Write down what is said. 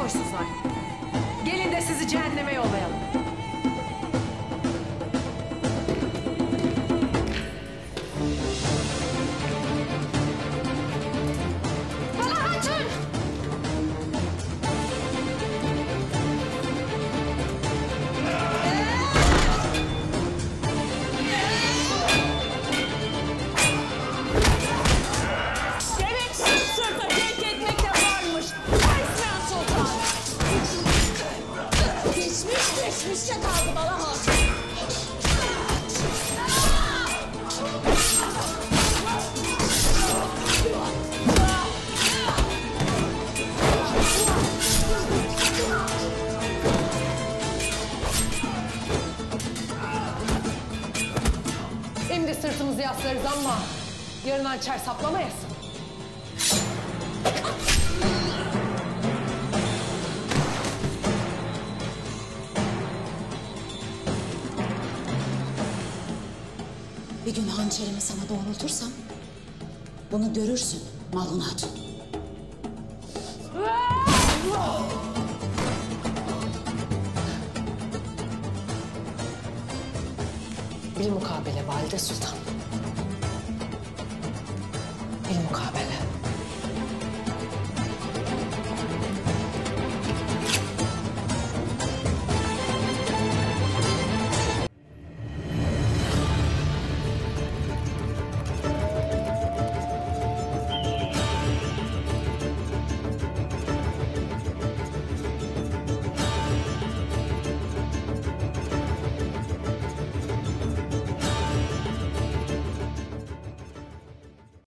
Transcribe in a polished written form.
soysuzlar. Gelin de sizi cehenneme yollayalım. Bala Hatun! Demek sulta denk etmek de varmış. Resmen sultan. Geçmişe kaldı Bala Hatun. Şimdi sırtımızı yaslarız ama yarın hançer saplamayasın. Bir gün hançerimi sana doğrultursam bunu görürsün Malhun Hatun. Bilmukabele valide sultan.